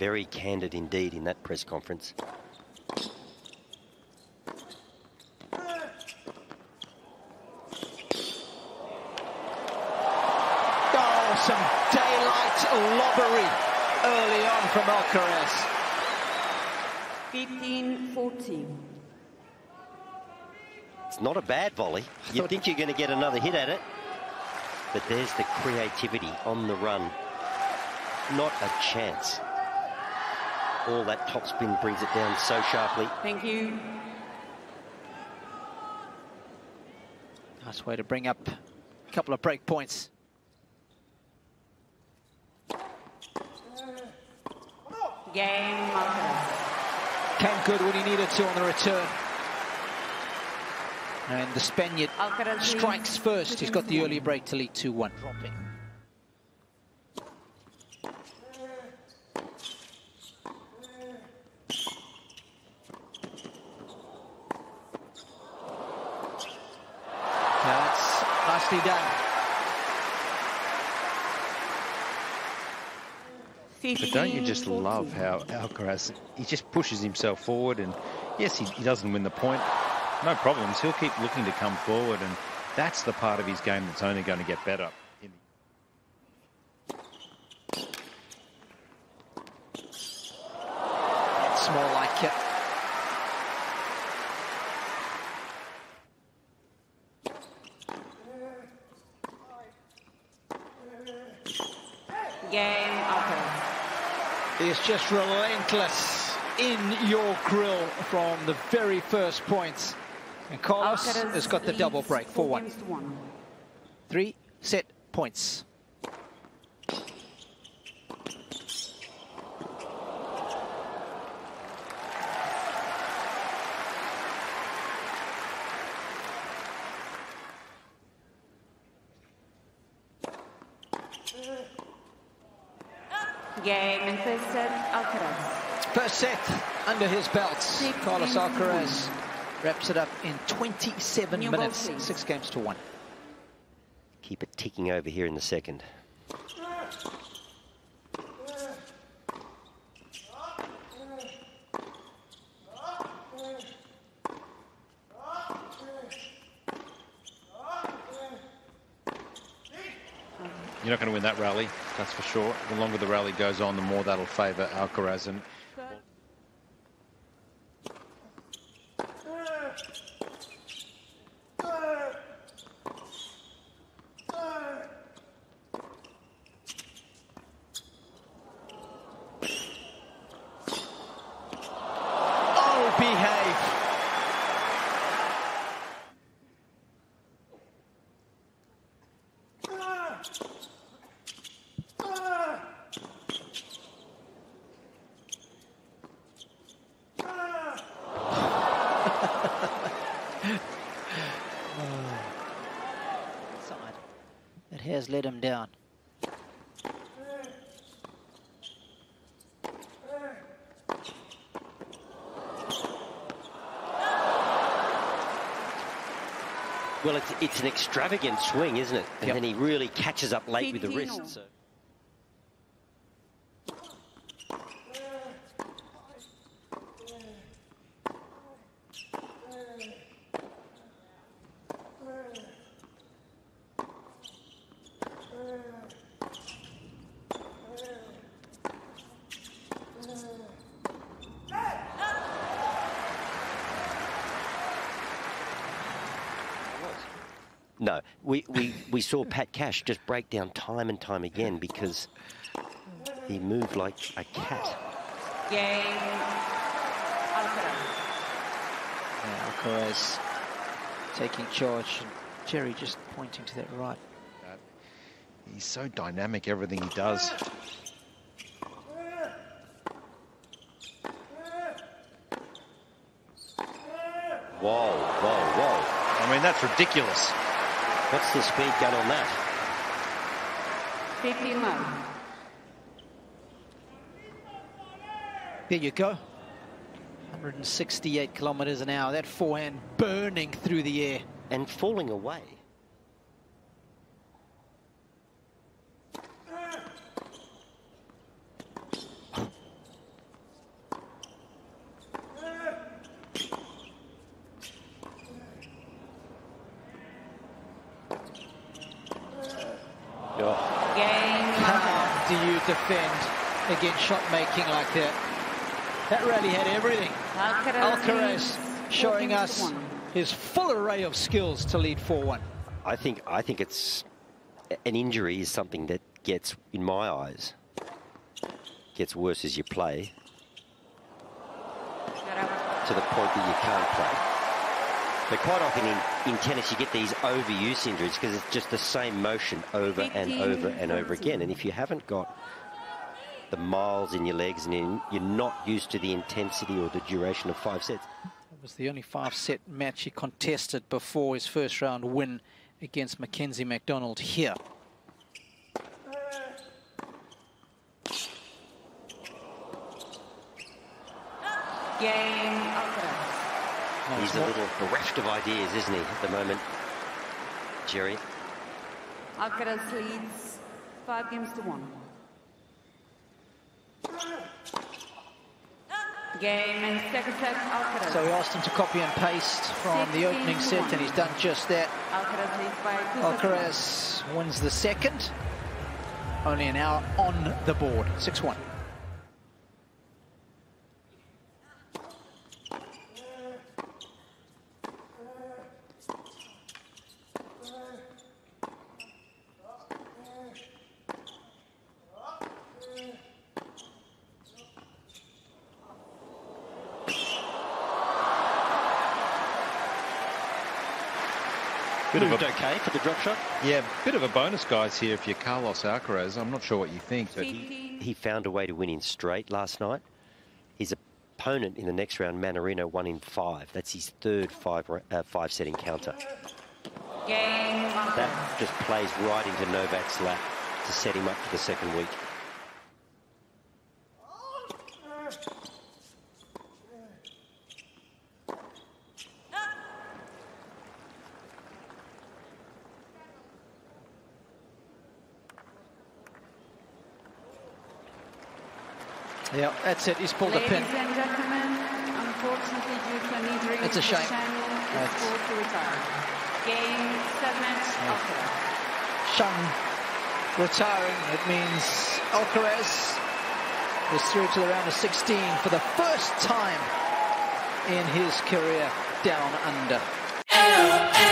very candid indeed in that press conference. Oh, some daylight lobbery early on from Alcaraz. 15-14. It's not a bad volley. You'd think you're going to get another hit at it. But there's the creativity on the run. Not a chance. All that topspin brings it down so sharply. Thank you. Nice way to bring up a couple of break points. Game. Came good when he needed to on the return. And the Spaniard strikes first. He's got the early break to lead 2-1. Dropping. Now that's nicely done. But don't you just love how Alcaraz, he just pushes himself forward, and yes, he doesn't win the point. No problems, he'll keep looking to come forward, and that's the part of his game that's only going to get better. It's more like it. Game up. It's just relentless in your grill from the very first points. And Carlos has got the double break, 4-1. 3 set points. Game and first set, Alcaraz. First set under his belt. Carlos Alcaraz wraps it up in 27 minutes, 6 games to 1. Keep it ticking over here in the second. You're not going to win that rally, that's for sure. The longer the rally goes on, the more that'll favour Alcaraz. And that has let him down. Well, it's an extravagant swing, isn't it? And then he really catches up late with the wrist. So. No, we saw Pat Cash just break down time and time again because he moved like a cat. Game. Alcaraz taking charge. Jerry just pointing to that right. He's so dynamic, everything he does. Whoa, whoa, whoa. I mean, that's ridiculous. What's the speed gun on that? 51. There you go. 168 kilometres an hour. That forehand burning through the air. And falling away. defend against shot-making like that. That rally had everything. Alcaraz showing us his full array of skills to lead 4-1. I think it's an injury is something that gets, in my eyes, gets worse as you play to the point that you can't play. But quite often in tennis you get these overuse injuries because it's just the same motion over and over and over again. And if you haven't got the miles in your legs and you're not used to the intensity or the duration of 5 sets. That was the only 5-set match he contested before his first round win against Mackenzie McDonald here. Game over. He's a little bereft of ideas, isn't he, at the moment, Jerry? Alcaraz leads 5 games to 1. Game and second set, Alcaraz. So we asked him to copy and paste from the opening set, and he's done just that. Alcaraz wins the second. Only an hour on the board. 6-1. Moved okay for the drop shot. Yeah, bit of a bonus, guys, here if you're Carlos Alcaraz. I'm not sure what you think, but he found a way to win in straight last night. His opponent in the next round, Manarino, won in 5. That's his third five-set encounter. Game on. That just plays right into Novak's lap to set him up for the second week. Yeah, that's it. He's pulled a pin. Ladies and gentlemen, unfortunately, due to an injury, it's a shame. That's to retire. Game 7, Alcaraz. Shang retiring. It means Alcaraz is through to the round of 16 for the first time in his career down under.